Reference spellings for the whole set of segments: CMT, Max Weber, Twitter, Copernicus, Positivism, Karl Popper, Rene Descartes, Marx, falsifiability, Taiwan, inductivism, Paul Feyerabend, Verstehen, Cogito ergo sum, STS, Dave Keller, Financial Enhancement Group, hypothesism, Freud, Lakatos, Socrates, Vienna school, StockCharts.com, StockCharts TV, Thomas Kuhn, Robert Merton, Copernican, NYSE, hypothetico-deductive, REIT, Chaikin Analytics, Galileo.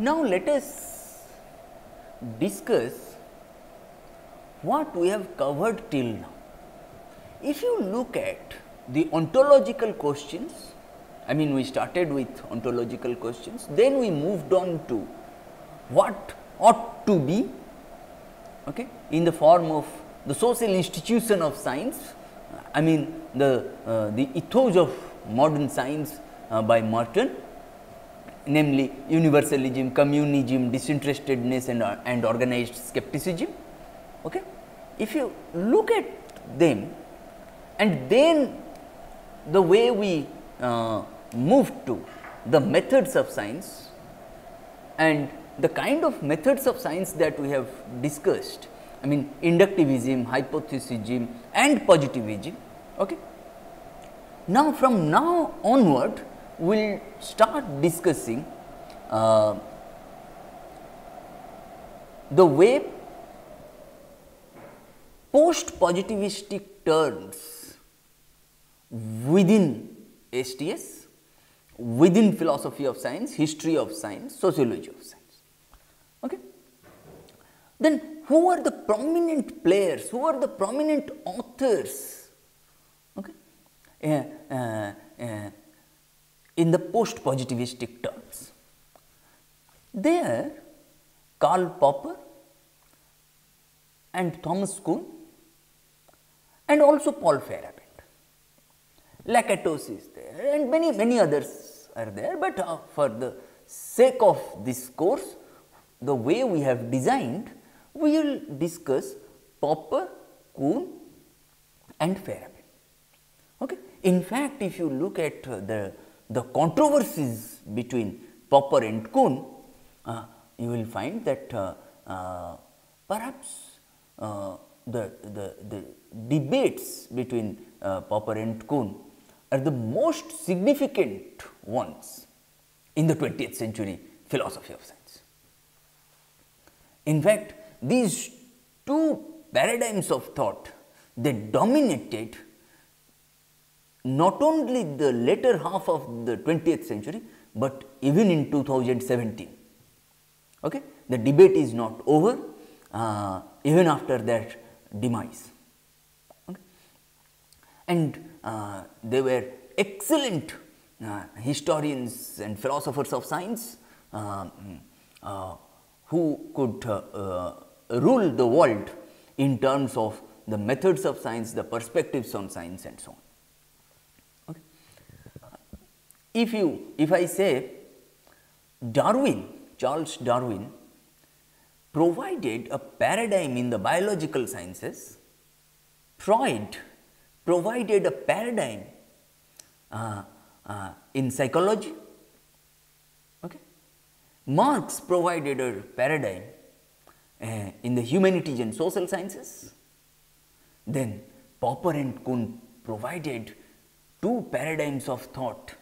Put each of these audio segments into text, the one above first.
Now, let us discuss what we have covered till now. If you look at the ontological questions, I mean we started with ontological questions, then we moved on to what ought to be, okay, in the form of the social institution of science, I mean the ethos of modern science by Merton. Namely universalism, communism, disinterestedness and organized skepticism. Okay. If you look at them and then the way we move to the methods of science and the kind of methods of science that we have discussed, I mean inductivism, hypothesism and positivism. Okay. Now, from now onward, we will start discussing the way post-positivistic terms within STS, within philosophy of science, history of science, sociology of science. Okay. Then, who are the prominent players, who are the prominent authors? Okay. In the post-positivistic terms. There, Karl Popper and Thomas Kuhn and also Paul Feyerabend, Lakatos is there and many others are there, but for the sake of this course, the way we have designed, we will discuss Popper, Kuhn and Feyerabend. Okay. In fact, if you look at the controversies between Popper and Kuhn, you will find that perhaps the debates between Popper and Kuhn are the most significant ones in the 20th century philosophy of science. In fact, these two paradigms of thought, they dominated not only the latter half of the 20th century, but even in 2017. Okay? The debate is not over even after their demise. Okay? And they were excellent historians and philosophers of science who could rule the world in terms of the methods of science, the perspectives on science and so on. If I say Darwin, Charles Darwin provided a paradigm in the biological sciences, Freud provided a paradigm in psychology, okay. Marx provided a paradigm in the humanities and social sciences, then Popper and Kuhn provided two paradigms of thought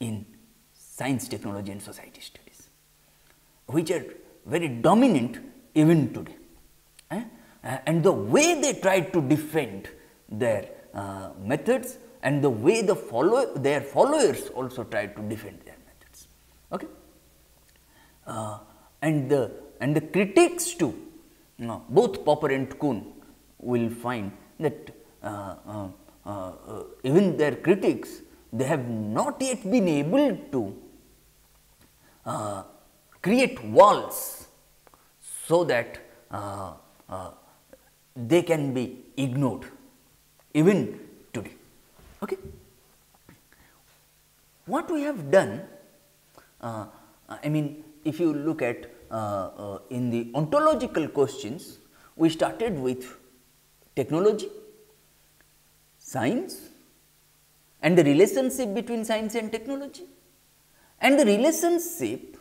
in science, technology and society studies, which are very dominant even today, and the way they tried to defend their methods and the way their followers also tried to defend their methods. Okay? And the critics too, you know, both Popper and Kuhn will find that even their critics, they have not yet been able to create walls so that they can be ignored even today. Okay. What we have done I mean, if you look at in the ontological questions, we started with technology, science and the relationship between science and technology, and the relationship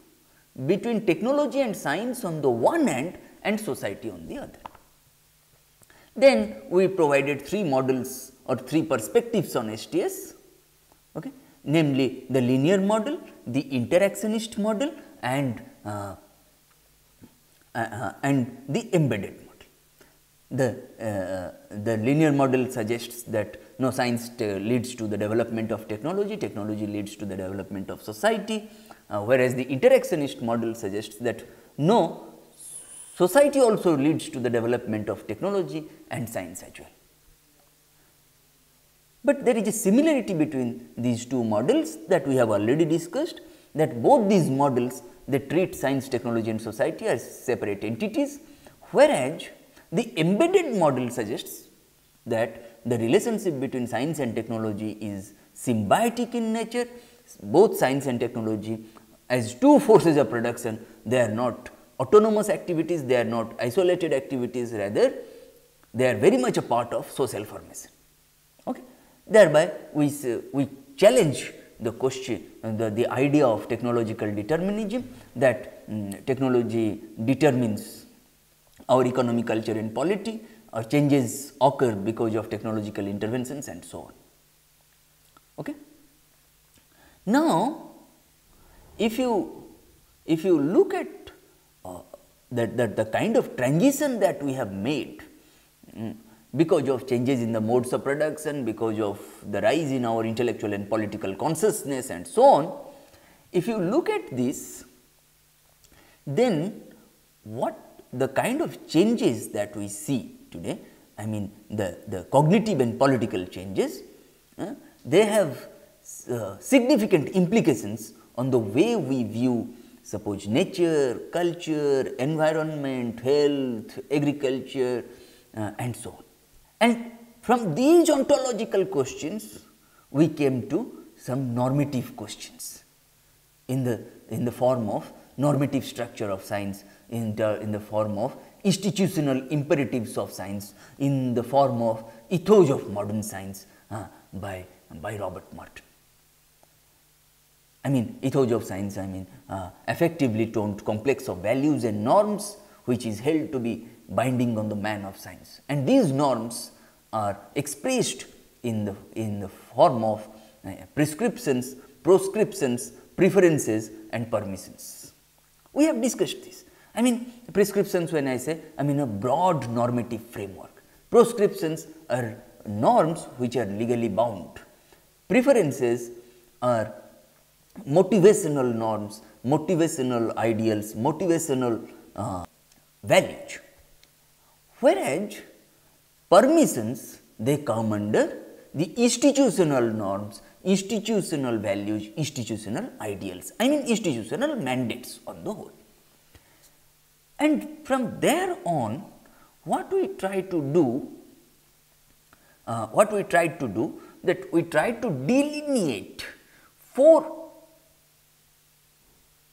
between technology and science on the one hand and society on the other. Then we provided three models or three perspectives on STS, okay, namely the linear model, the interactionist model and the embedded model. The linear model suggests that no, science leads to the development of technology, technology leads to the development of society, whereas the interactionist model suggests that no, society also leads to the development of technology and science as well. But there is a similarity between these two models that we have already discussed, that both these models they treat science, technology and society as separate entities, whereas the embedded model suggests that the relationship between science and technology is symbiotic in nature. Both science and technology as two forces of production, they are not autonomous activities, they are not isolated activities, rather they are very much a part of social formation. Okay. Thereby, we challenge the question, the idea of technological determinism, that technology determines our economy, culture and polity, or changes occur because of technological interventions and so on. Okay. Now, if you look at the kind of transition that we have made because of changes in the modes of production, because of the rise in our intellectual and political consciousness and so on, if you look at this, then what the kind of changes that we see today, I mean the cognitive and political changes, they have significant implications on the way we view, suppose, nature, culture, environment, health, agriculture and so on. And from these ontological questions, we came to some normative questions in the form of normative structure of science, in the form of institutional imperatives of science, in the form of ethos of modern science by Robert Merton. I mean, ethos of science, I mean effectively toned complex of values and norms which is held to be binding on the man of science, and these norms are expressed in the form of prescriptions, proscriptions, preferences and permissions. We have discussed this. I mean, prescriptions, when I say, I mean a broad normative framework. Proscriptions are norms which are legally bound. Preferences are motivational norms, motivational ideals, motivational values, whereas permissions, they come under the institutional norms, institutional values, institutional ideals, I mean institutional mandates on the whole. And from there on, what we try to do, that we try to delineate four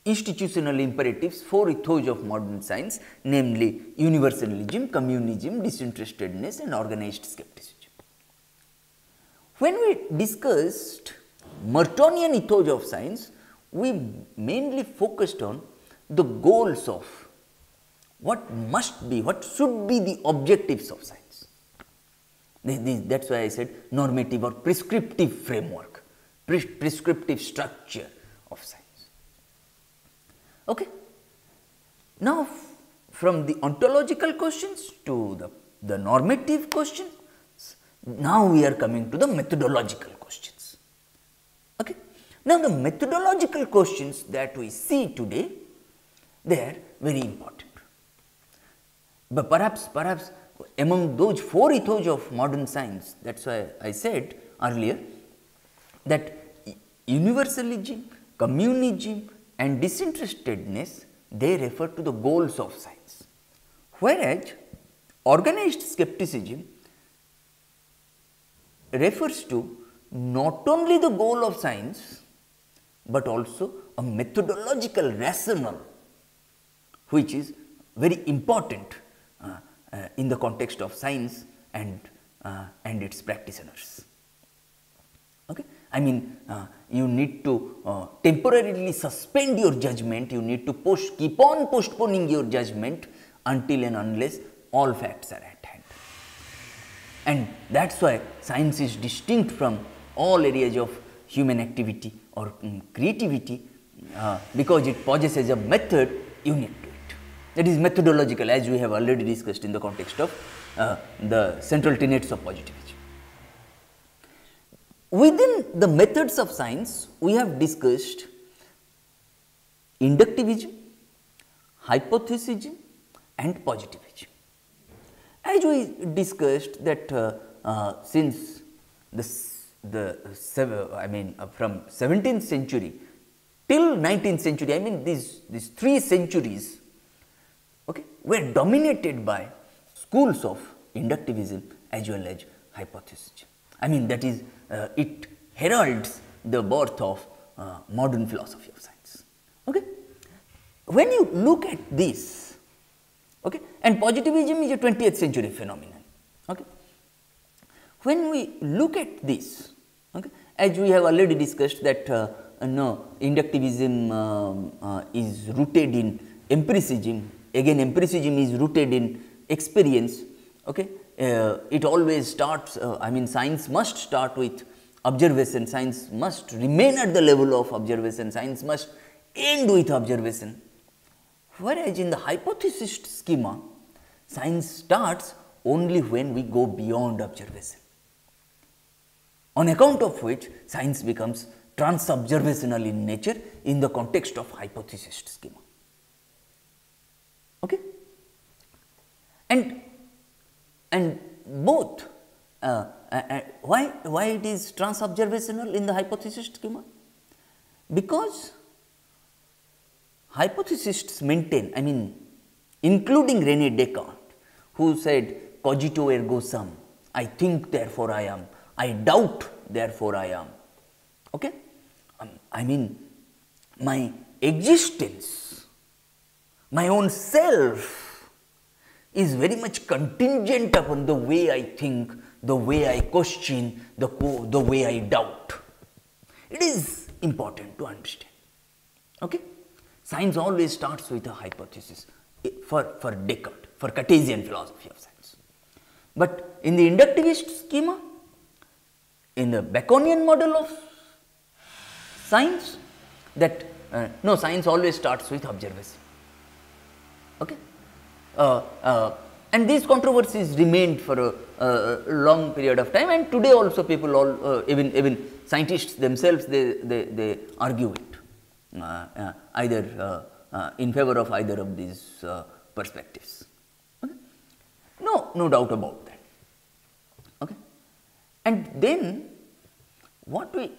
institutional imperatives, four ethos of modern science, namely universalism, communism, disinterestedness and organized skepticism. When we discussed Mertonian ethos of science, we mainly focused on the goals of what must be, what should be the objectives of science. That is why I said normative or prescriptive framework, prescriptive structure of science. Okay. Now, from the ontological questions to the normative questions, now we are coming to the methodological questions. Okay. Now, the methodological questions that we see today, they are very important. But perhaps among those four ethos of modern science, that is why I said earlier that universalism, communism and disinterestedness, they refer to the goals of science, whereas organized skepticism refers to not only the goal of science but also a methodological rationale, which is very important in the context of science and its practitioners. Okay? I mean, you need to temporarily suspend your judgment, you need to keep on postponing your judgment until and unless all facts are at hand. And that is why science is distinct from all areas of human activity or creativity, because it possesses a method unique to it. That is methodological, as we have already discussed in the context of the central tenets of positivism. Within the methods of science, we have discussed inductivism, hypothesism and positivism. As we discussed that since from 17th century till 19th century, I mean these 3 centuries, okay, were dominated by schools of inductivism as well as hypothesism. I mean, that is, it heralds the birth of modern philosophy of science. Okay? When you look at this, okay, and positivism is a 20th century phenomenon. Okay? When we look at this, okay, as we have already discussed that no, inductivism is rooted in empiricism, again empiricism is rooted in experience. Okay? It always starts, I mean, science must start with observation, science must remain at the level of observation, science must end with observation. Whereas, in the hypothesis schema, science starts only when we go beyond observation, on account of which science becomes trans-observational in nature in the context of hypothesis schema. Okay? And both, why it is trans-observational in the hypothesis schema? Because hypothesists maintain, I mean, including Rene Descartes, who said cogito ergo sum, I think therefore I am, I doubt therefore I am. Okay? I mean, my existence, my own self is very much contingent upon the way I think, the way I question, the way I doubt. It is important to understand. Okay? Science always starts with a hypothesis for Descartes, for Cartesian philosophy of science. But in the inductivist schema, in the Baconian model of science, that no, science always starts with observation. Okay? And these controversies remained for a long period of time, and today also people all even scientists themselves they argue it either in favor of either of these perspectives. Okay? No doubt about that. Okay? And then what we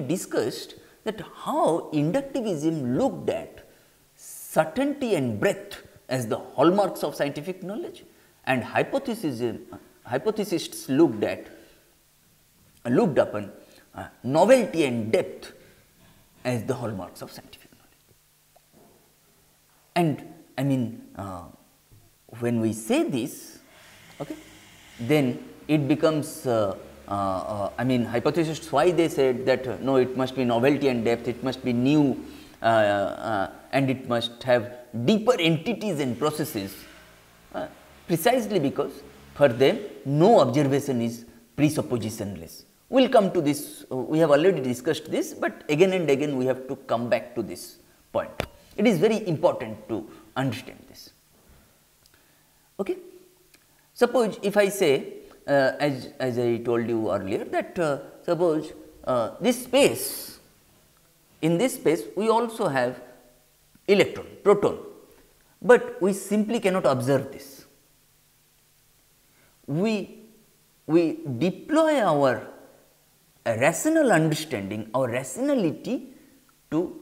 discussed that how inductivism looked at certainty and breadth as the hallmarks of scientific knowledge, and hypothesists looked upon novelty and depth as the hallmarks of scientific knowledge. And I mean, when we say this, okay, then it becomes, I mean, hypothesists, why they said that no, it must be novelty and depth, it must be new, and it must have deeper entities and processes, precisely because for them no observation is presuppositionless. We will come to this, we have already discussed this, but again and again we have to come back to this point. It is very important to understand this. Okay? Suppose if I say, as I told you earlier, that suppose this space, in this space we also have electron, proton, but we simply cannot observe this. We deploy our rational understanding, our rationality to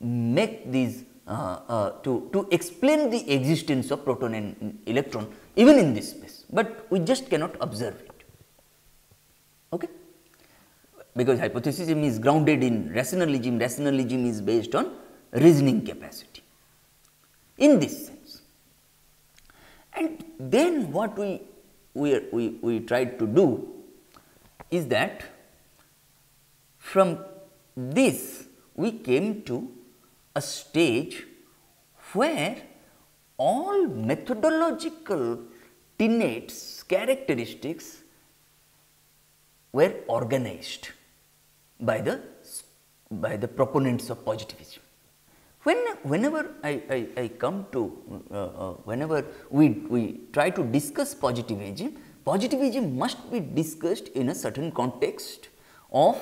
make these, to explain the existence of proton and electron even in this space, but we just cannot observe it. Okay? because hypothesism is grounded in rationalism. Rationalism is based on reasoning capacity in this sense. And then what we tried to do is that from this we came to a stage where all methodological tenets, characteristics were organized by the proponents of positivism. Whenever we try to discuss positivism, positivism must be discussed in a certain context of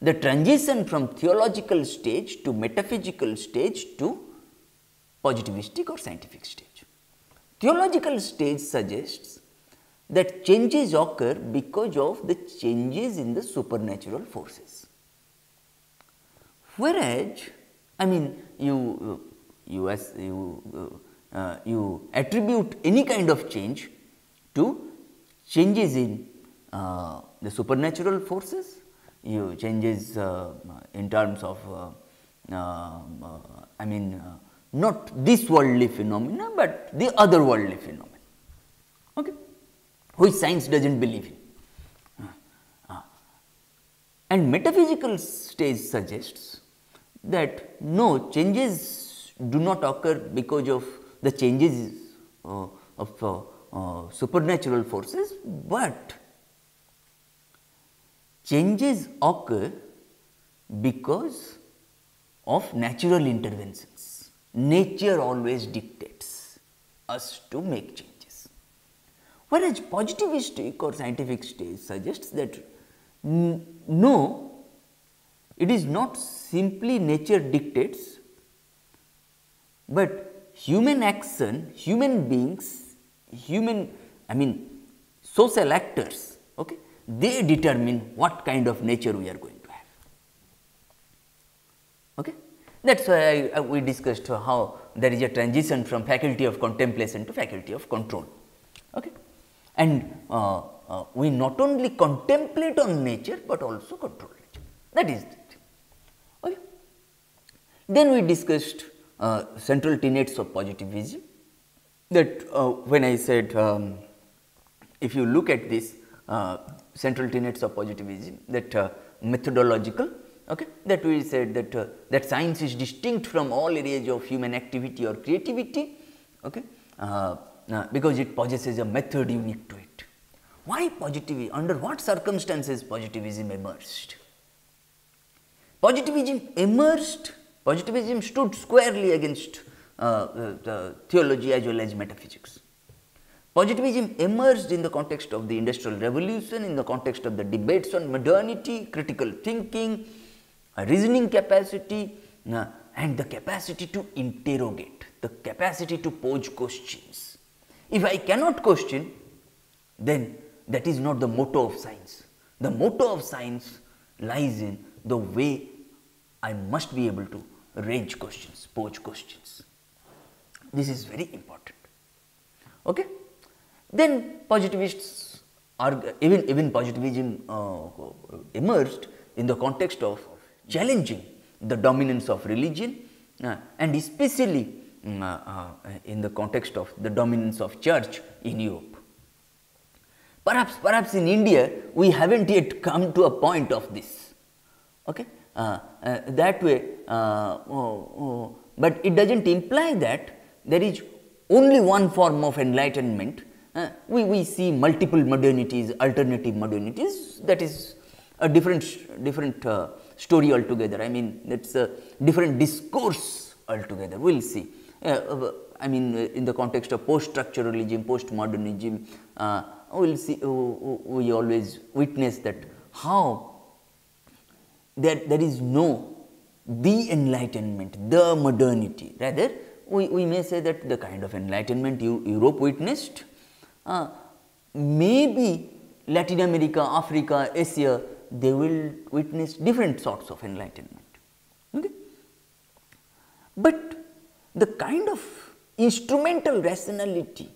the transition from theological stage to metaphysical stage to positivistic or scientific stage. Theological stage suggests that changes occur because of the changes in the supernatural forces, whereas you attribute any kind of change to changes in the supernatural forces, you changes in terms of not this worldly phenomena, but the other worldly phenomena, okay, which science does not believe in. And metaphysical stage suggests that no, changes do not occur because of the changes of supernatural forces, but changes occur because of natural interventions. Nature always dictates us to make changes, whereas positivistic or scientific stage suggests that no, it is not simply nature dictates, but human action, human beings, social actors, okay, they determine what kind of nature we are going to have. Okay. That is why we discussed how there is a transition from faculty of contemplation to faculty of control. Okay. And we not only contemplate on nature, but also control nature. That is it. Okay. Then we discussed central tenets of positivism, that when I said if you look at this central tenets of positivism, that methodological, okay, that we said that science is distinct from all areas of human activity or creativity, okay, because it possesses a method unique to it. Why positivism? Under what circumstances positivism emerged? Positivism stood squarely against theology as well as metaphysics. Positivism emerged in the context of the Industrial Revolution, in the context of the debates on modernity, critical thinking, reasoning capacity, and the capacity to interrogate, the capacity to pose questions. If I cannot question, then that is not the motto of science. The motto of science lies in the way I must be able to raise questions, pose questions. This is very important. Okay? Then positivists are even positivism emerged in the context of challenging the dominance of religion and especially in the context of the dominance of church in Europe. Perhaps in India we have not yet come to a point of this, okay, that way, but it does not imply that there is only one form of enlightenment. We see multiple modernities, alternative modernities, that is a different story altogether. I mean, that is a different discourse altogether. We will see. In the context of post-structuralism, post-modernism, we will see. We always witness that how there is no the enlightenment, the modernity. Rather, we may say that the kind of enlightenment Europe witnessed, maybe Latin America, Africa, Asia, they will witness different sorts of enlightenment. Okay? But the kind of instrumental rationality,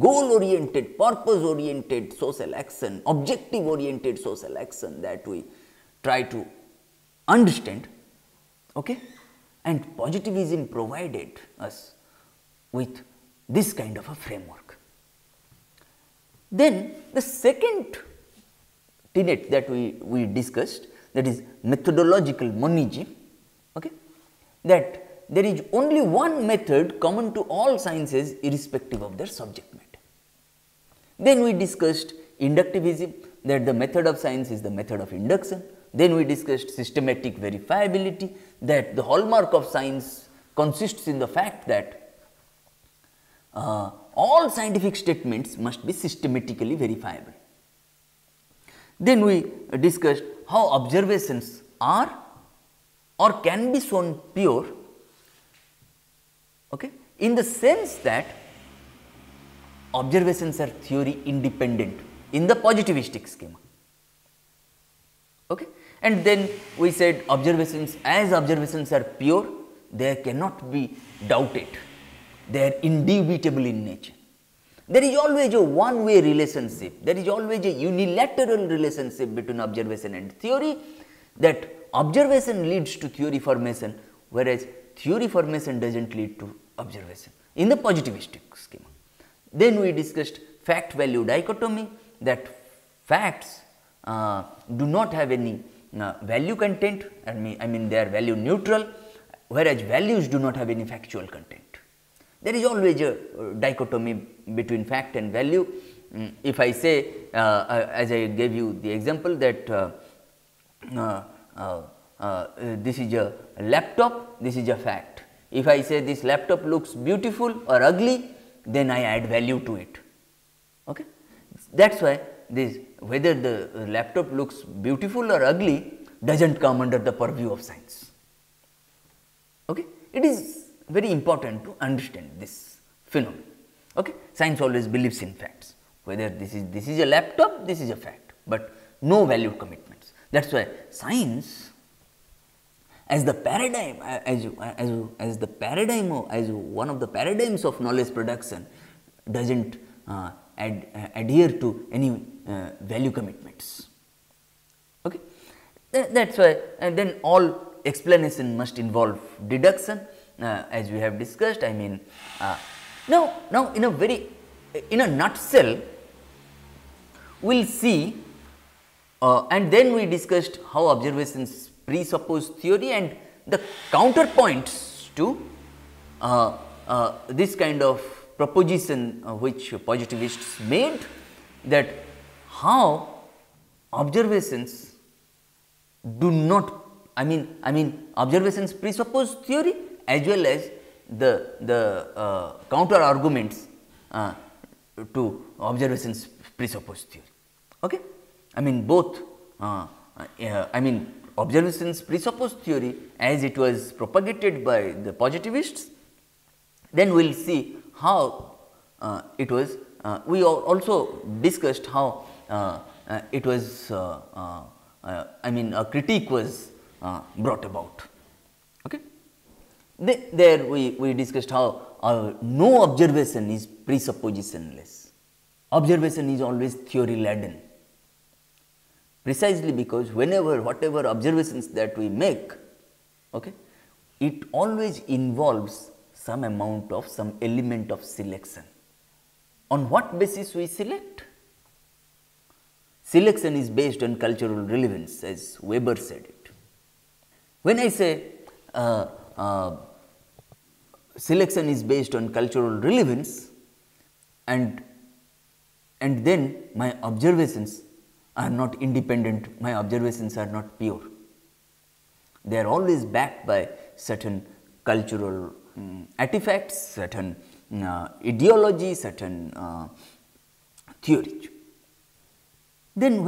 goal oriented, purpose oriented social action, objective oriented social action that we try to understand, okay? And positivism provided us with this kind of a framework. Then the second tenet that we discussed, that is methodological monism, okay? That there is only one method common to all sciences irrespective of their subject matter. Then we discussed inductivism, that the method of science is the method of induction. Then we discussed systematic verifiability, that the hallmark of science consists in the fact that all scientific statements must be systematically verifiable. Then we discussed how observations are or can be shown pure, okay, in the sense that observations are theory independent in the positivistic schema, okay. And then we said observations, as observations are pure, they cannot be doubted, they are indubitable in nature. There is always a one way relationship, there is always a unilateral relationship between observation and theory, that observation leads to theory formation, whereas theory formation does not lead to observation in the positivistic schema. Then we discussed fact value dichotomy, that facts do not have any value content, I mean they are value neutral, whereas values do not have any factual content. There is always a dichotomy between fact and value. If I say, as I gave you the example, that this is a laptop, this is a fact. If I say this laptop looks beautiful or ugly, then I add value to it, okay. That is why this, whether the laptop looks beautiful or ugly, does not come under the purview of science, okay. It is very important to understand this phenomenon, okay. Science always believes in facts, whether this is a laptop, this is a fact, but no value commitments. That is why science as the paradigm, as one of the paradigms of knowledge production, does not adhere to any value commitments, okay. That is why, and then all explanation must involve deduction, as we have discussed. I mean, now in a nutshell, we will see, and then we discussed how observations presuppose theory and the counterpoints to this kind of proposition which positivists made, that how observations do not, I mean observations presuppose theory, as well as the counter arguments to observations presuppose theory, okay. I mean observations presuppose theory as it was propagated by the positivists. Then we will see how it was, we also discussed how it was, a critique was brought about, okay. There we discussed how no observation is presuppositionless, observation is always theory laden. Precisely because whatever observations that we make, okay, it always involves some element of selection. On what basis we select? Selection is based on cultural relevance, as Weber said it. When I say selection is based on cultural relevance, and then my observations are not independent, my observations are not pure. They are always backed by certain cultural artifacts, certain ideology, certain theories. Then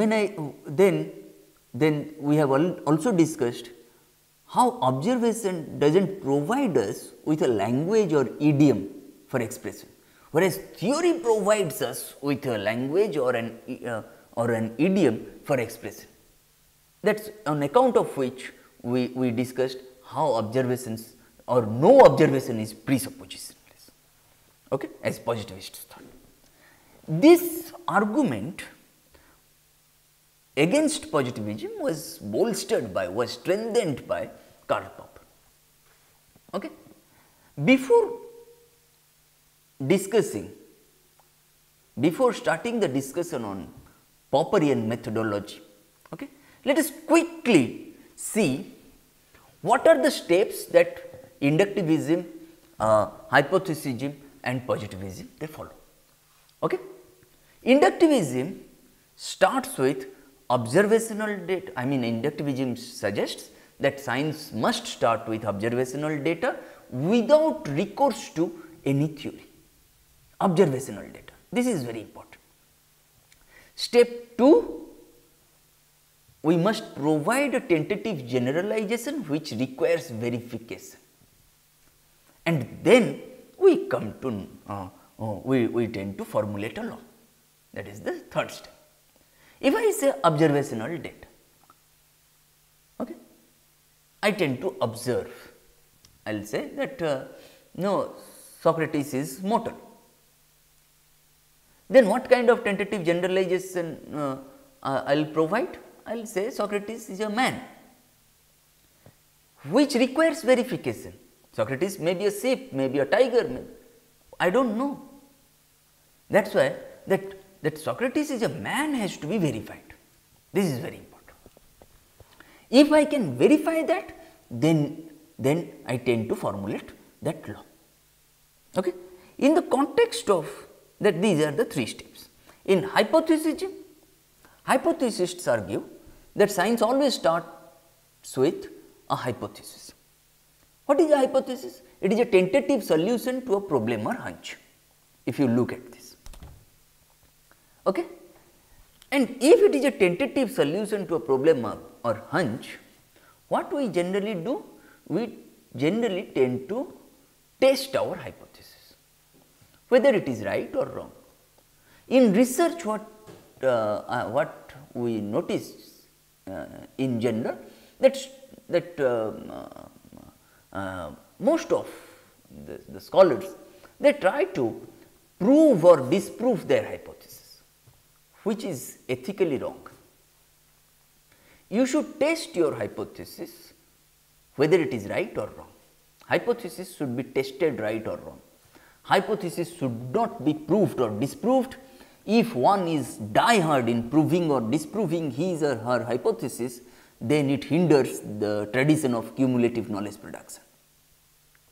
then we have also discussed how observation does not provide us with a language or idiom for expression, whereas theory provides us with a language or an idiom for expression. That is on account of which we discussed how observations, or no observation, is presuppositionless, okay, as positivists thought. This argument against positivism was bolstered by, was strengthened by Karl Popper. Okay. Before discussing, before starting the discussion on Popperian methodology, okay, let us quickly see what are the steps that inductivism, hypothesism and positivism they follow. Okay. Inductivism starts with observational data. I mean, inductivism suggests that science must start with observational data without recourse to any theory. Observational data, this is very important. Step 2, we must provide a tentative generalization which requires verification, and then we come to we tend to formulate a law. That is the third step. If I say observational data, okay, I tend to observe. I will say that no, Socrates is mortal. Then what kind of tentative generalization I will provide? I will say Socrates is a man, which requires verification. Socrates may be a sheep, may be a tiger, may, I do not know. That is why that Socrates is a man has to be verified. This is very important. If I can verify that, then I tend to formulate that law. Okay. In the context of that, these are the three steps. In hypothesism, hypothesists argue that science always starts with a hypothesis. What is a hypothesis? It is a tentative solution to a problem or hunch, if you look at this. Okay. And if it is a tentative solution to a problem or hunch, what we generally do? We generally tend to test our hypothesis, whether it is right or wrong. In research, what we notice in general, that most of the scholars, they try to prove or disprove their hypothesis, which is ethically wrong. You should test your hypothesis whether it is right or wrong. Hypothesis should be tested right or wrong. Hypothesis should not be proved or disproved. If one is diehard in proving or disproving his or her hypothesis, then it hinders the tradition of cumulative knowledge production.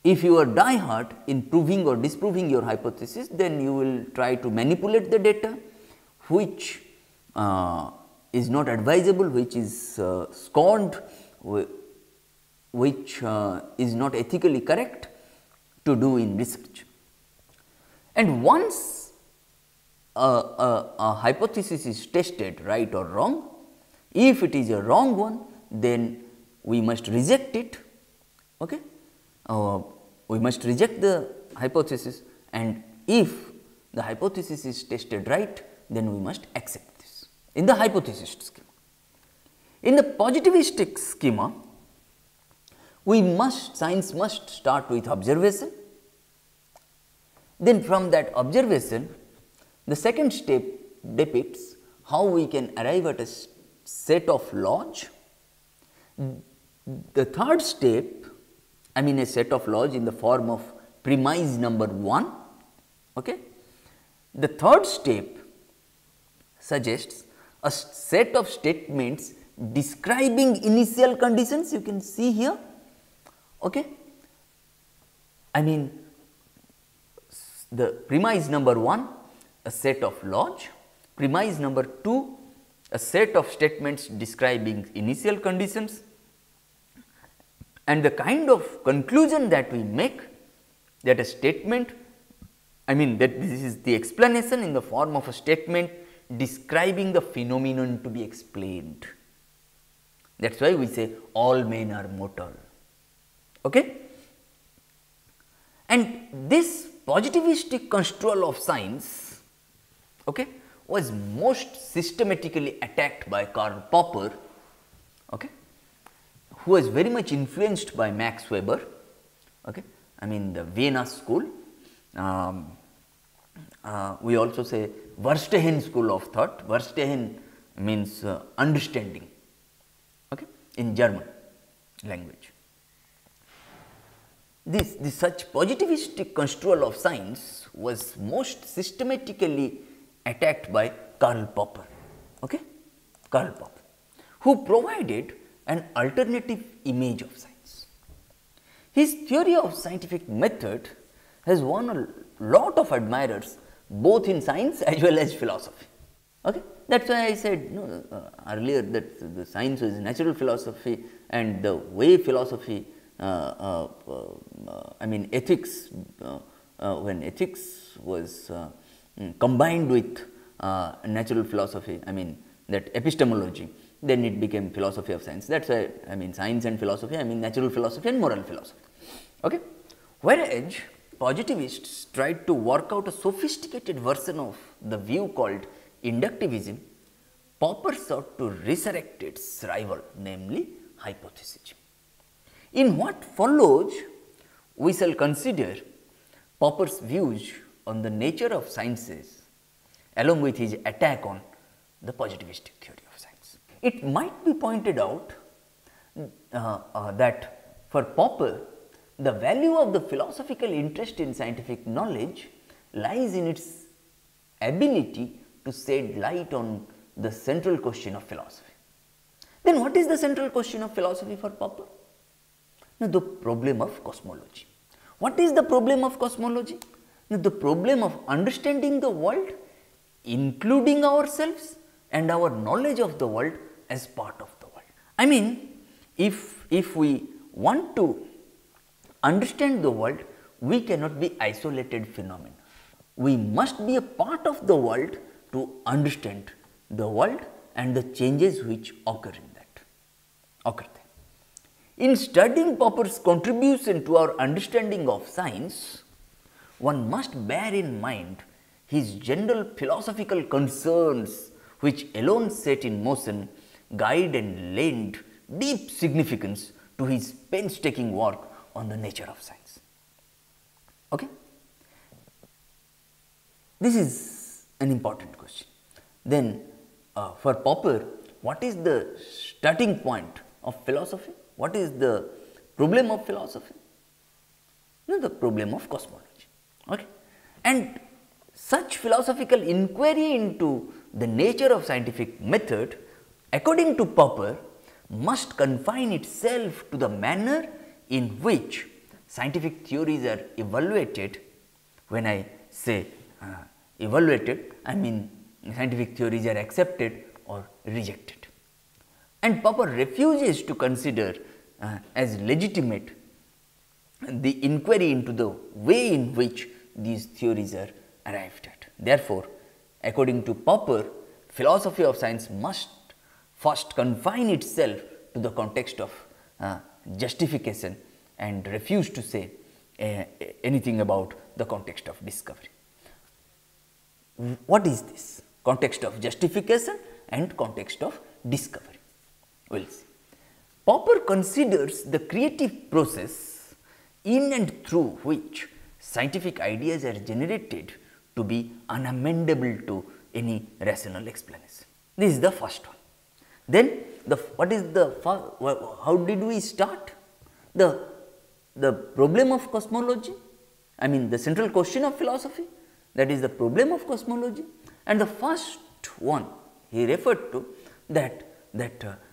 If you are diehard in proving or disproving your hypothesis, then you will try to manipulate the data, which is not advisable, which is scorned, which is not ethically correct to do in research. And once a hypothesis is tested right or wrong, if it is a wrong one, then we must reject it, okay? We must reject the hypothesis, and if the hypothesis is tested right, then we must accept this in the hypothesist schema. In the positivistic schema, science must start with observation. Then from that observation, the second step depicts how we can arrive at a set of laws. The third step, I mean a set of laws in the form of premise number 1. Okay. The third step suggests a set of statements describing initial conditions, you can see here. Okay. I mean, the premise number 1, a set of laws, premise number 2, a set of statements describing initial conditions, and the kind of conclusion that we make, that a statement, I mean that this is the explanation in the form of a statement describing the phenomenon to be explained. That is why we say all men are mortal. Okay. And this positivistic construal of science, okay, was most systematically attacked by Karl Popper, okay, who was very much influenced by Max Weber, okay, I mean the Vienna school. We also say Verstehen school of thought. Verstehen means understanding, okay, in German language. This such positivistic construal of science was most systematically attacked by Karl Popper, okay, Karl Popper, who provided an alternative image of science. His theory of scientific method has won a lot of admirers both in science as well as philosophy. Okay? That is why I said earlier that the science is natural philosophy, and the way philosophy, I mean ethics, when ethics was combined with natural philosophy, I mean that epistemology, then it became philosophy of science. That is why I mean science and philosophy, I mean natural philosophy and moral philosophy. Okay? Whereas, positivists tried to work out a sophisticated version of the view called inductivism, Popper sought to resurrect its rival, namely hypothesis. In what follows, we shall consider Popper's views on the nature of sciences along with his attack on the positivistic theory of science. It might be pointed out that for Popper, the value of the philosophical interest in scientific knowledge lies in its ability to shed light on the central question of philosophy. Then what is the central question of philosophy for Popper? Now, the problem of cosmology. What is the problem of cosmology? Now, the problem of understanding the world, including ourselves and our knowledge of the world as part of the world. I mean, if we want to understand the world, we cannot be isolated phenomena. We must be a part of the world to understand the world and the changes which occur in that. In studying Popper's contribution to our understanding of science, one must bear in mind his general philosophical concerns, which alone set in motion, guide and lend deep significance to his painstaking work on the nature of science. Okay? This is an important question. Then, for Popper, what is the starting point of philosophy? What is the problem of philosophy? No, the problem of cosmology. Okay? And such philosophical inquiry into the nature of scientific method, according to Popper, must confine itself to the manner in which scientific theories are evaluated. When I say evaluated, I mean scientific theories are accepted or rejected. And Popper refuses to consider as legitimate the inquiry into the way in which these theories are arrived at. Therefore, according to Popper, philosophy of science must first confine itself to the context of justification and refuse to say anything about the context of discovery. What is this? Context of justification and context of discovery. We will see. Popper considers the creative process in and through which scientific ideas are generated to be unamendable to any rational explanation. This is the first one. Then what is the, how did we start? The problem of cosmology, I mean the central question of philosophy, that is the problem of cosmology. And the first one he referred to, that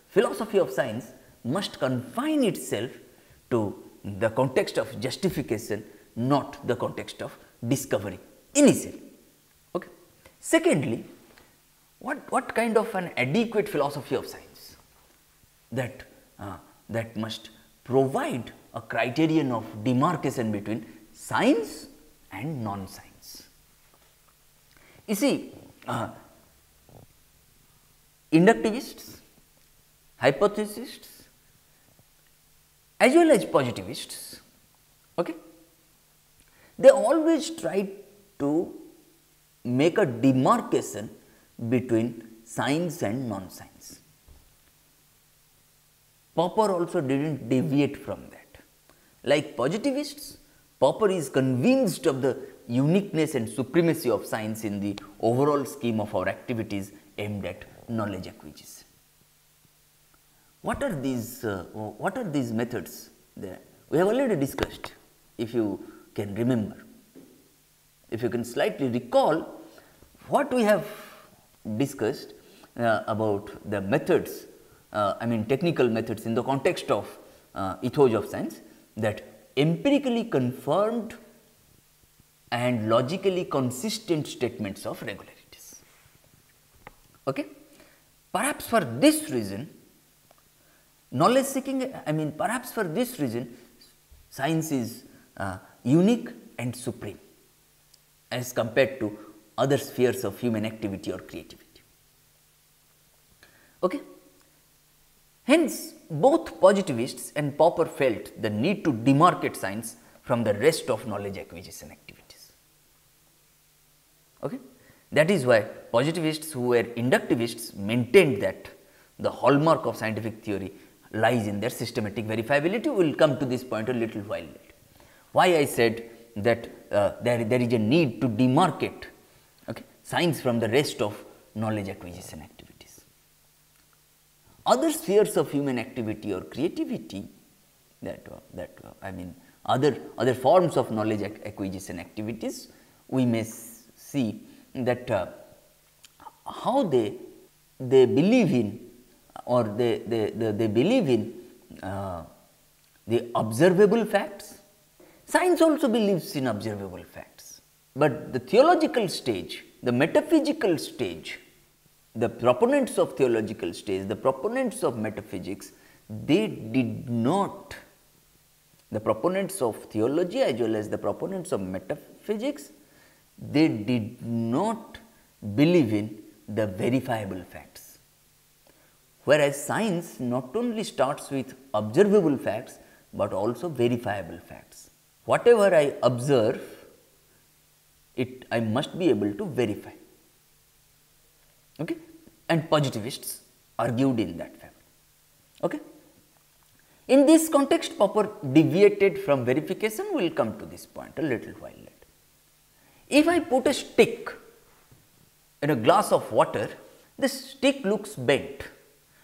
philosophy of science must confine itself to the context of justification, not the context of discovery initially. Okay. Secondly, what kind of an adequate philosophy of science? That must provide a criterion of demarcation between science and non-science. You see, inductivists, hypothesists, as well as positivists, okay, they always try to make a demarcation between science and non-science. Popper also did not deviate from that. Like positivists, Popper is convinced of the uniqueness and supremacy of science in the overall scheme of our activities aimed at knowledge acquisition. What are these? What are these methods? We have already discussed. If you can remember, if you can slightly recall what we have discussed about the methods, I mean technical methods in the context of ethos of science, that empirically confirmed and logically consistent statements of regularities. Okay? Perhaps for this reason, knowledge seeking, I mean perhaps for this reason, science is unique and supreme as compared to other spheres of human activity or creativity. Okay? Hence, both positivists and Popper felt the need to demarcate science from the rest of knowledge acquisition activities. Okay? That is why positivists who were inductivists maintained that the hallmark of scientific theory lies in their systematic verifiability. We will come to this point a little while later. Why I said that there is a need to demarcate science from the rest of knowledge acquisition activities. Other spheres of human activity or creativity, other forms of knowledge acquisition activities, we may see that how they believe in, or they believe in the observable facts. Science also believes in observable facts, but the theological stage, the metaphysical stage, the proponents of theological stage, the proponents of metaphysics, they did not, the proponents of theology as well as the proponents of metaphysics, they did not believe in the verifiable facts. Whereas, science not only starts with observable facts, but also verifiable facts. Whatever I observe, I must be able to verify, okay? And positivists argued in that favor. Okay? In this context, Popper deviated from verification. We will come to this point a little while later. If I put a stick in a glass of water, the stick looks bent,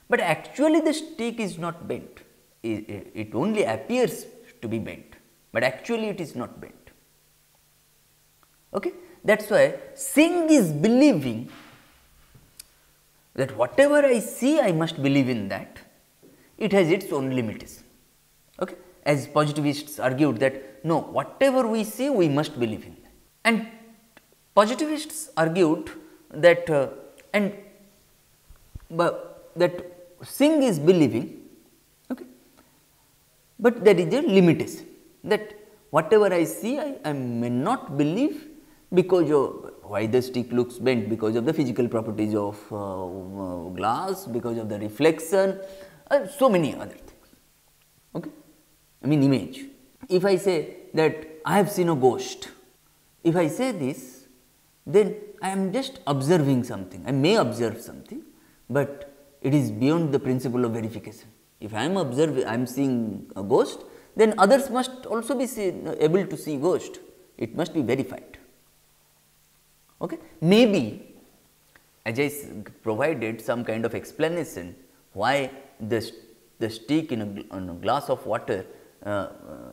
but actually the stick is not bent. It only appears to be bent, but actually it is not bent. Okay? That is why seeing is believing, that whatever I see I must believe in that, it has its own limits. Okay? As positivists argued that no, whatever we see we must believe in that. And positivists argued that that seeing is believing, okay? But there is a limitation, that whatever I see I may not believe, because of why the stick looks bent, because of the physical properties of glass, because of the reflection and so many other things. Okay? I mean image. If I say that I have seen a ghost, if I say this, then I am just observing something. I may observe something, but it is beyond the principle of verification. If I am observing, I am seeing a ghost, then others must also be able to see ghost. It must be verified. Okay? Maybe, as I provided some kind of explanation why the stick in a glass of water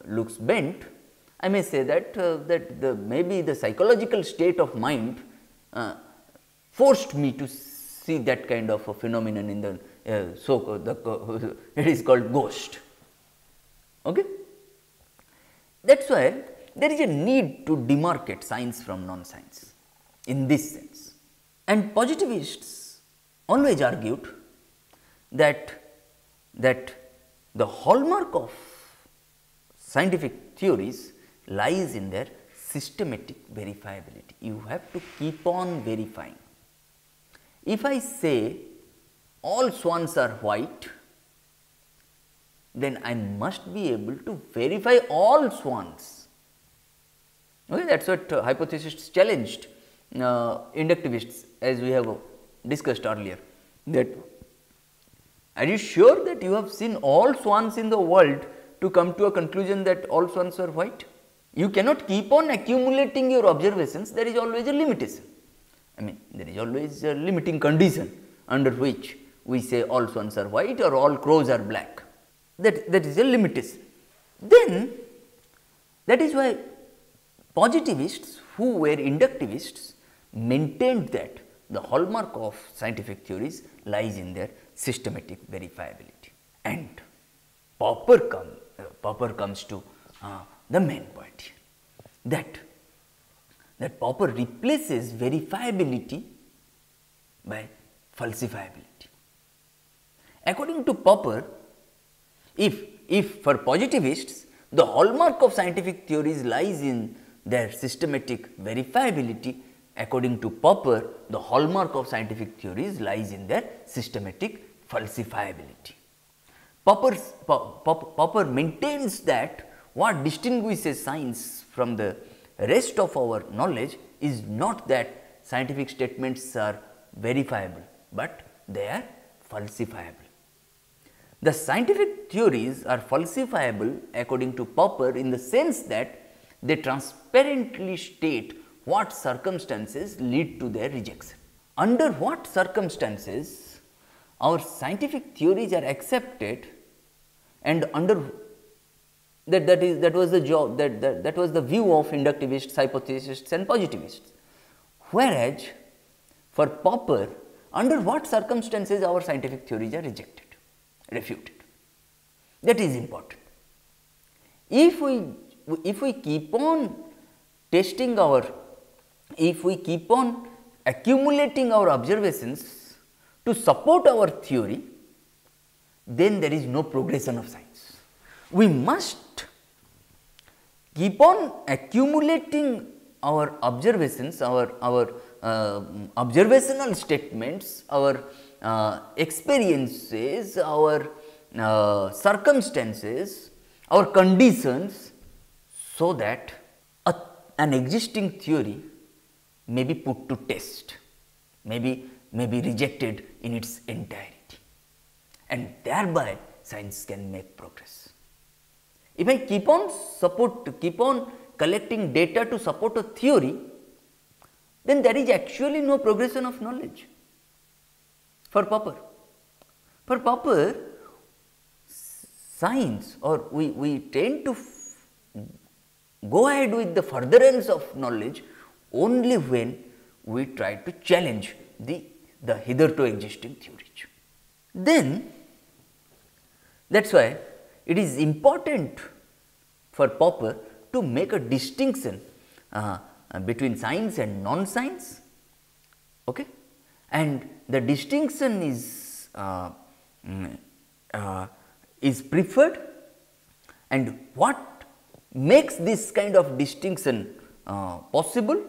looks bent, I may say that maybe the psychological state of mind forced me to see that kind of a phenomenon in the it is called ghost. Okay? That is why there is a need to demarcate science from non-science in this sense. And positivists always argued that the hallmark of scientific theories lies in their systematic verifiability. You have to keep on verifying. If I say all swans are white, then I must be able to verify all swans. Okay? That is what hypothesists challenged inductivists, as we have discussed earlier, that are you sure that you have seen all swans in the world to come to a conclusion that all swans are white? You cannot keep on accumulating your observations. There is always a limitation. I mean, there is always a limiting condition under which we say all swans are white or all crows are black. That is a limitism. Then that is why positivists who were inductivists maintained that the hallmark of scientific theories lies in their systematic verifiability. And Popper comes to the main point here, that Popper replaces verifiability by falsifiability. According to Popper, if for positivists the hallmark of scientific theories lies in their systematic verifiability, according to Popper, the hallmark of scientific theories lies in their systematic falsifiability. Popper maintains that what distinguishes science from the rest of our knowledge is not that scientific statements are verifiable, but they are falsifiable. The scientific theories are falsifiable according to Popper in the sense that they transparently state what circumstances lead to their rejection. Under what circumstances our scientific theories are accepted, and under that was the view of inductivists, hypothesicists and positivists. Whereas, for Popper, under what circumstances our scientific theories are rejected, refuted. That is important. If we keep on testing our, if we keep on accumulating our observations to support our theory, then there is no progression of science. We must keep on accumulating our observations, our observational statements, our experiences, our circumstances, our conditions, so that an existing theory may be put to test, may be rejected in its entirety, and thereby science can make progress. If I keep on collecting data to support a theory, then there is actually no progression of knowledge for Popper. For Popper, science, or we tend to go ahead with the furtherance of knowledge only when we try to challenge the hitherto existing theories. Then that is why it is important for Popper to make a distinction between science and non-science, okay? And the distinction is preferred, and what makes this kind of distinction possible,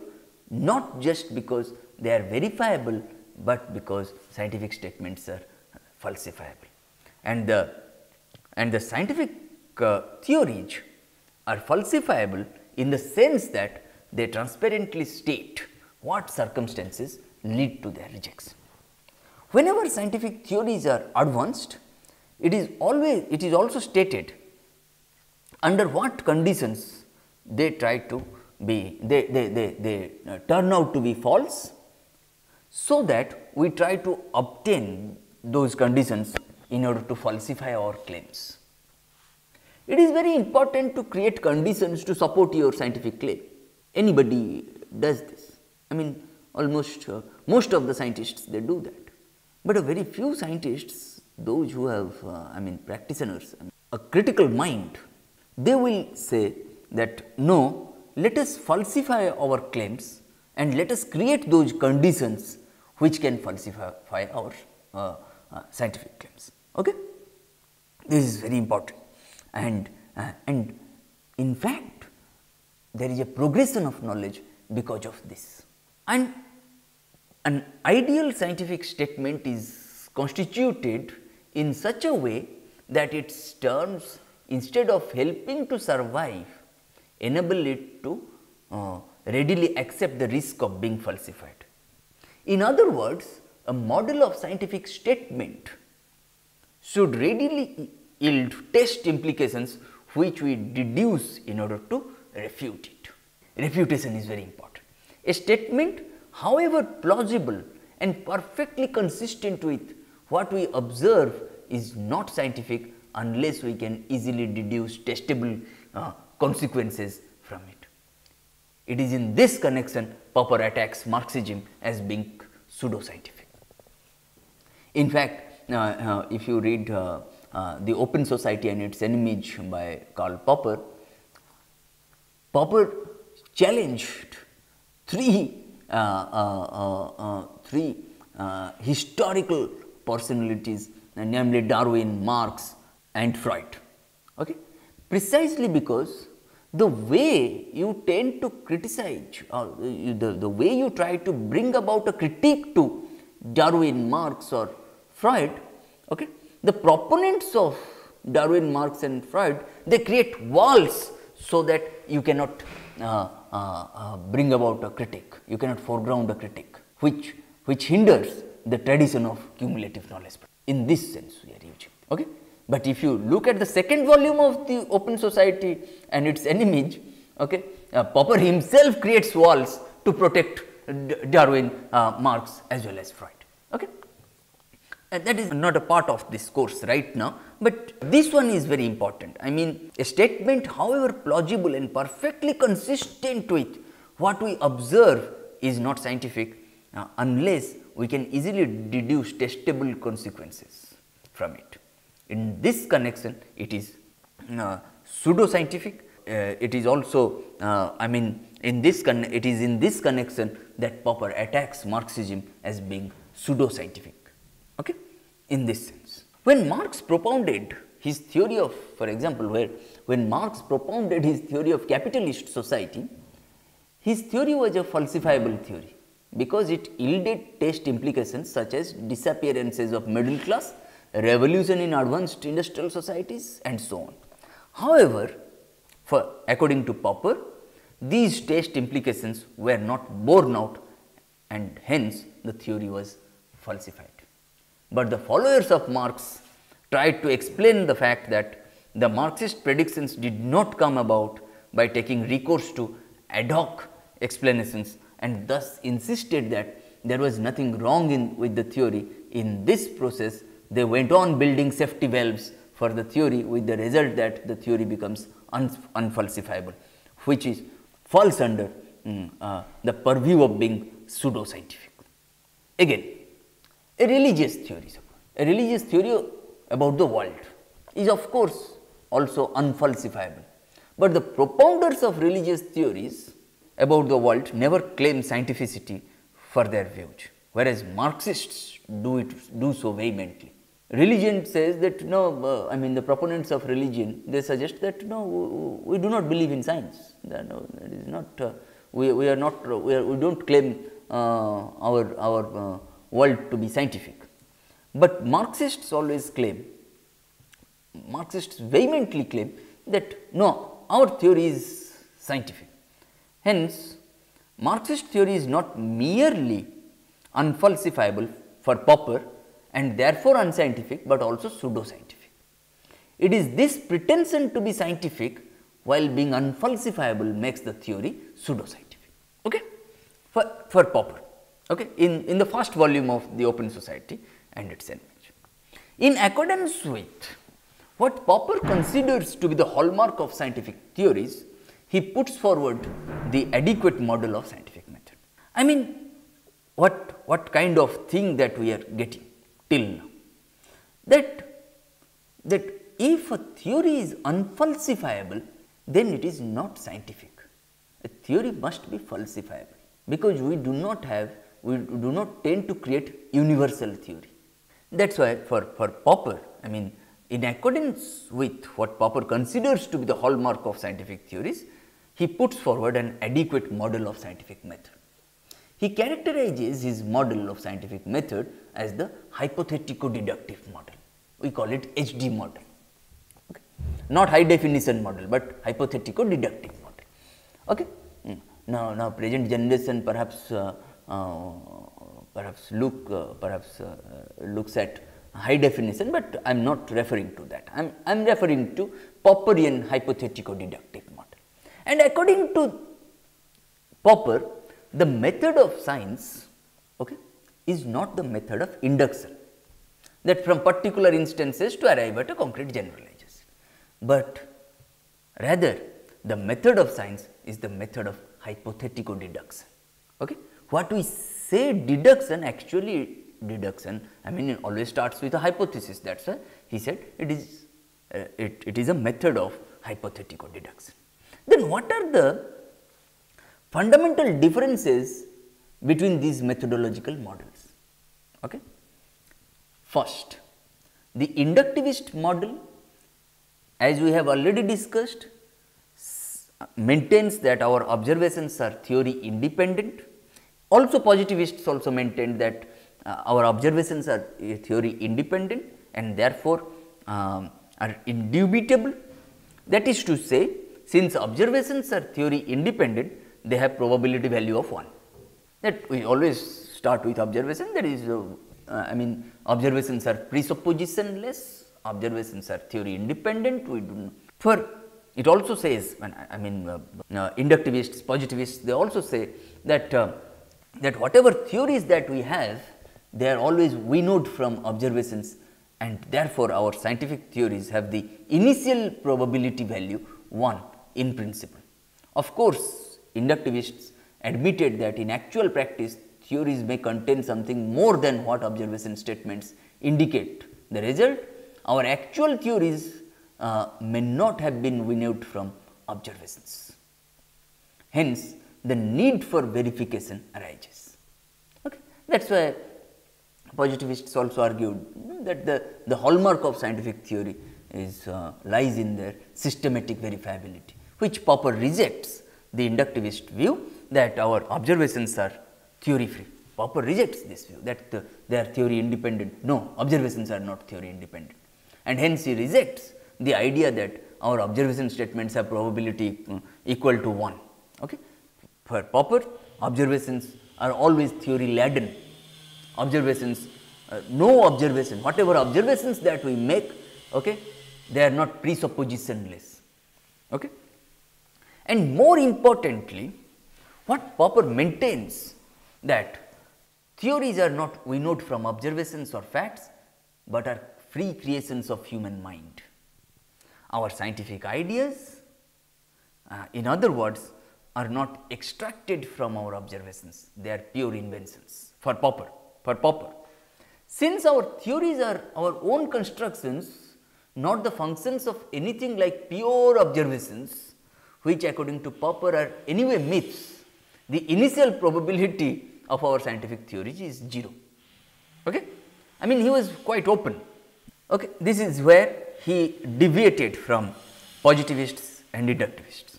not just because they are verifiable, but because scientific statements are falsifiable, and the scientific theories are falsifiable in the sense that they transparently state what circumstances lead to their rejection. Whenever scientific theories are advanced, it is also stated under what conditions they try to be, they turn out to be false, so that we try to obtain those conditions in order to falsify our claims. It is very important to create conditions to support your scientific claim. Anybody does this. I mean, almost most of the scientists, they do that, but a very few scientists, those who have practitioners, a critical mind, they will say that no, let us falsify our claims and let us create those conditions which can falsify our scientific claims. Okay, this is very important, and in fact there is a progression of knowledge because of this. And an ideal scientific statement is constituted in such a way that its terms, instead of helping to survive, enable it to readily accept the risk of being falsified. In other words, a model of scientific statement should readily yield test implications which we deduce in order to refute it. Refutation is very important. A statement, however plausible and perfectly consistent with what we observe is not scientific unless we can easily deduce testable consequences from it. It is in this connection Popper attacks Marxism as being pseudo-scientific. In fact, if you read The Open Society and Its Enemies by Karl Popper, Popper challenged three historical personalities, namely Darwin, Marx and Freud, okay, precisely because the way you tend to criticize or the way you try to bring about a critique to Darwin, Marx or Freud, okay, the proponents of Darwin, Marx and Freud, they create walls so that you cannot bring about a critique, you cannot foreground a critique, which hinders the tradition of cumulative knowledge. In this sense we are using, okay. But if you look at the second volume of the Open Society and Its Enemies, okay, Popper himself creates walls to protect Darwin, Marx as well as Freud. Okay. That is not a part of this course right now, but this one is very important. I mean, a statement, however plausible and perfectly consistent with what we observe, is not scientific unless we can easily deduce testable consequences from it. In this connection, it is pseudo-scientific. It is also, I mean, it is in this connection that Popper attacks Marxism as being pseudo-scientific. Okay, in this sense. When Marx propounded his theory of, for example, when Marx propounded his theory of capitalist society, his theory was a falsifiable theory because it yielded test implications such as disappearances of middle class, revolution in advanced industrial societies and so on. However, according to Popper, these test implications were not borne out and hence the theory was falsified. But the followers of Marx tried to explain the fact that the Marxist predictions did not come about by taking recourse to ad hoc explanations and thus insisted that there was nothing wrong with the theory. In this process, they went on building safety valves for the theory, with the result that the theory becomes unfalsifiable, which is falls under the purview of being pseudo-scientific. Again, a religious theory about the world is of course also unfalsifiable, but the propounders of religious theories about the world never claim scientificity for their views, whereas Marxists do so vehemently. Religion says that no, I mean the proponents of religion, they suggest that no, we do not believe in science, that, no, that is not, we are not, we do not claim our world to be scientific. But Marxists always claim, Marxists vehemently claim that no, our theory is scientific. Hence, Marxist theory is not merely unfalsifiable for Popper and therefore unscientific, but also pseudo-scientific. It is this pretension to be scientific while being unfalsifiable makes the theory pseudo-scientific, okay, for Popper. Okay, in the first volume of The Open Society and Its Enemies. In accordance with what Popper considers to be the hallmark of scientific theories, he puts forward the adequate model of scientific method. I mean, what kind of thing that we are getting till now? That if a theory is unfalsifiable, then it is not scientific. A theory must be falsifiable, because we do not have, we do not tend to create universal theory. That is why for Popper, I mean, in accordance with what Popper considers to be the hallmark of scientific theories, he puts forward an adequate model of scientific method. He characterizes his model of scientific method as the hypothetico-deductive model. We call it HD model, okay. Not high definition model, but hypothetico-deductive model. Okay. Now present generation perhaps looks at high definition, but I am not referring to that. I am referring to Popperian hypothetico-deductive model. And according to Popper, the method of science, okay, is not the method of induction, that from particular instances to arrive at a concrete generalization, but rather the method of science is the method of hypothetical deduction. Okay? What we say deduction, actually deduction, I mean, it always starts with a hypothesis. That is why he said it is a method of hypothetical deduction. Then what are the fundamental differences between these methodological models? Okay? First, the inductivist model, as we have already discussed, maintains that our observations are theory independent. Also, positivists also maintain that our observations are theory independent and therefore, are indubitable. That is to say, since observations are theory independent, they have probability value of 1. That we always start with observation, that is I mean, observations are presuppositionless, observations are theory independent, we do not. For it also says, I mean, inductivists, positivists, they also say that whatever theories that we have, they are always winnowed from observations, and therefore, our scientific theories have the initial probability value 1 in principle. Of course, inductivists admitted that in actual practice, theories may contain something more than what observation statements indicate. The result, our actual theories may not have been winnowed from observations. Hence, the need for verification arises. Okay. That is why positivists also argued that the hallmark of scientific theory is lies in their systematic verifiability, which Popper rejects the inductivist view that our observations are theory free. Popper rejects this view that they are theory independent. No, observations are not theory independent, and hence he rejects the idea that our observation statements have probability equal to 1. Okay. For Popper, observations are always theory laden. Observations, no observation, whatever observations that we make, okay, they are not presuppositionless. Okay. And more importantly, what Popper maintains that theories are not winnowed from observations or facts, but are free creations of human mind. Our scientific ideas, in other words, are not extracted from our observations, they are pure inventions for Popper. Since our theories are our own constructions, not the functions of anything like pure observations, which according to Popper are anyway myths, the initial probability of our scientific theories is 0. Okay? I mean, he was quite open. Okay? This is where he deviated from positivists and inductivists.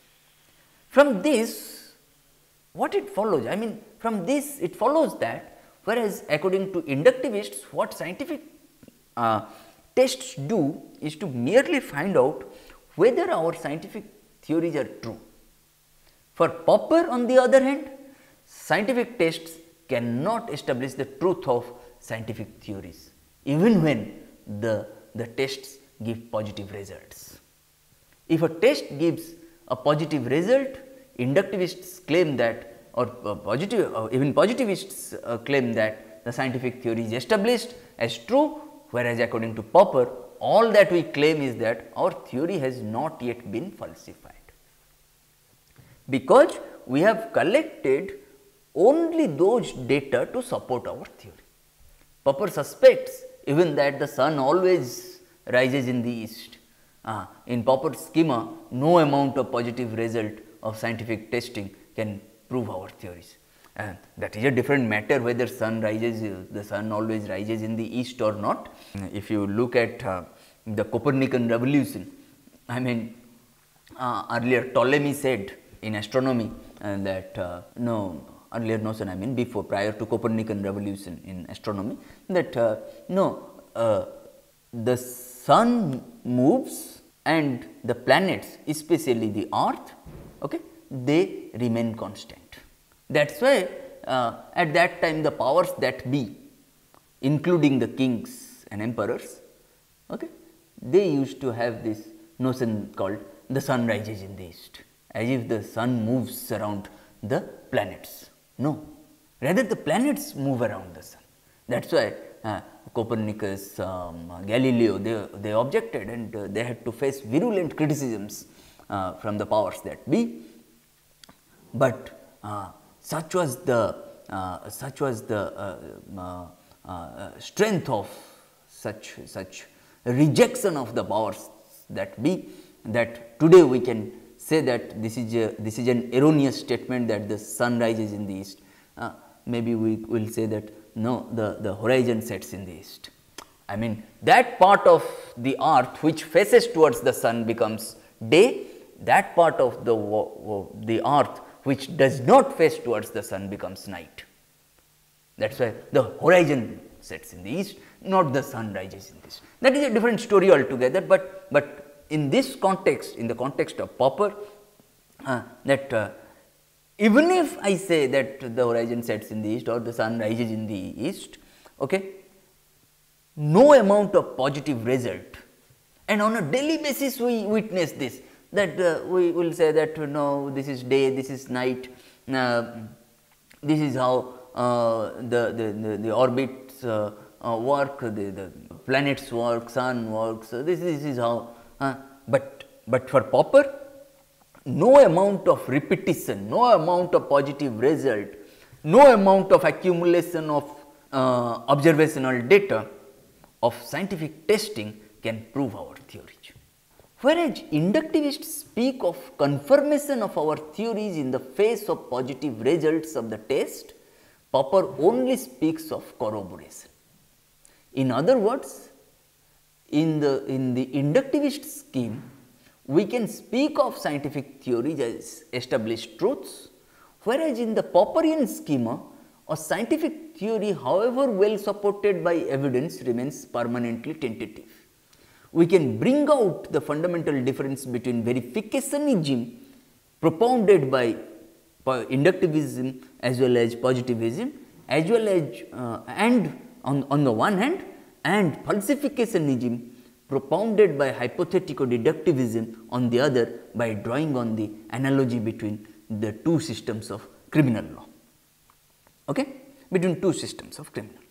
From this, what it follows? I mean, from this it follows that, whereas, according to inductivists, what scientific tests do is to merely find out whether our scientific theories are true. For Popper, on the other hand, scientific tests cannot establish the truth of scientific theories, even when the tests give positive results. If a test gives a positive result, inductivists claim that, or even positivists claim that the scientific theory is established as true, whereas according to Popper, all that we claim is that our theory has not yet been falsified, because we have collected only those data to support our theory. Popper suspects even that the sun always rises in the east. In Popper's schema, no amount of positive result of scientific testing can prove our theories, and that is a different matter whether sun rises, the sun always rises in the east or not. If you look at the Copernican revolution, I mean, earlier Ptolemy said in astronomy that prior to Copernican revolution in astronomy, that the sun moves and the planets, especially the earth, okay, they remain constant. That is why at that time the powers that be, including the kings and emperors, okay, they used to have this notion called the sun rises in the east, as if the sun moves around the planets. No, rather the planets move around the sun. That is why Copernicus, Galileo, they objected, and they had to face virulent criticisms from the powers that be. But such was the strength of such rejection of the powers that be, that today we can say that this is an erroneous statement that the sun rises in the east. Maybe we will say that no, the horizon sets in the east. I mean, that part of the earth which faces towards the sun becomes day, that part of the earth which does not face towards the sun becomes night. That is why the horizon sets in the east, not the sun rises in this. That is a different story altogether, but in this context, in the context of Popper, even if I say that the horizon sets in the east or the sun rises in the east, okay, no amount of positive result, and on a daily basis we witness this, that we will say that no, this is day, this is night, this is how the orbits work, the planets work, sun works, this is how, but for Popper, no amount of repetition, no amount of positive result, no amount of accumulation of observational data of scientific testing can prove our theories. Whereas, inductivists speak of confirmation of our theories in the face of positive results of the test, Popper only speaks of corroboration. In other words, in the inductivist scheme, we can speak of scientific theories as established truths, whereas in the Popperian schema, a scientific theory, however well supported by evidence, remains permanently tentative. We can bring out the fundamental difference between verificationism propounded by inductivism as well as positivism, as well as and on the one hand, and falsificationism propounded by hypothetico-deductivism on the other, by drawing on the analogy between the two systems of criminal law, okay? Between two systems of criminal law.